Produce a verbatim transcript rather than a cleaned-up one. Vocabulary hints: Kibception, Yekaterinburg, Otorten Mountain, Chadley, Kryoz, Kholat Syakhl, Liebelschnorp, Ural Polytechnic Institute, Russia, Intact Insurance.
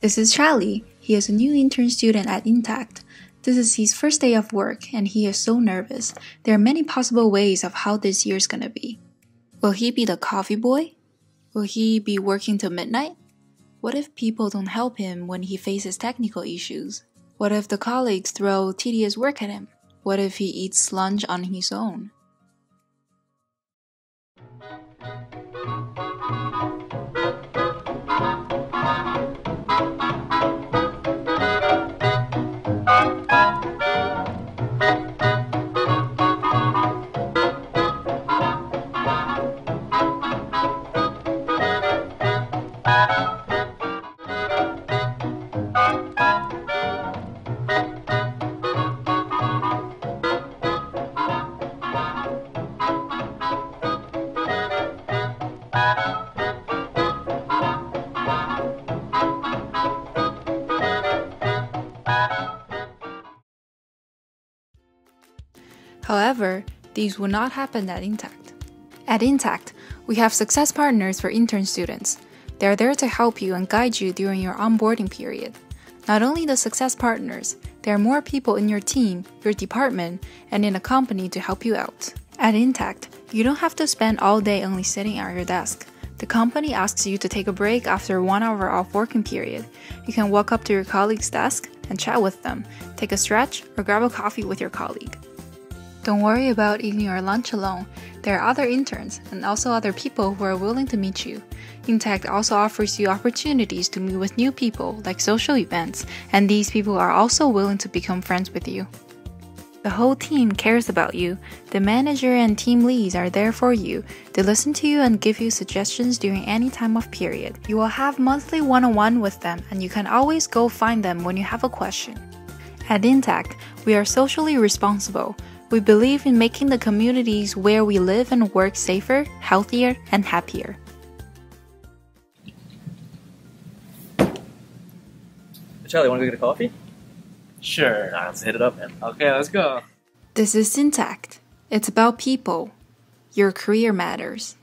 This is Chadley. He is a new intern student at Intact. This is his first day of work, and he is so nervous. There are many possible ways of how this year's gonna be. Will he be the coffee boy? Will he be working till midnight? What if people don't help him when he faces technical issues? What if the colleagues throw tedious work at him? What if he eats lunch on his own? However, these will not happen at Intact. At Intact, we have success partners for intern students. They are there to help you and guide you during your onboarding period. Not only the success partners, there are more people in your team, your department, and in the company to help you out. At Intact, you don't have to spend all day only sitting at your desk. The company asks you to take a break after one hour of working period. You can walk up to your colleague's desk and chat with them, take a stretch, or grab a coffee with your colleague. Don't worry about eating your lunch alone. There are other interns and also other people who are willing to meet you. Intact also offers you opportunities to meet with new people, like social events, and these people are also willing to become friends with you. The whole team cares about you. The manager and team leads are there for you. They listen to you and give you suggestions during any time of period. You will have monthly one-on-one with them, and you can always go find them when you have a question. At Intact, we are socially responsible. We believe in making the communities where we live and work safer, healthier, and happier. Chadley, want to go get a coffee? Sure. Nah, let's hit it up, man. Okay, let's go. This is Intact. It's about people. Your career matters.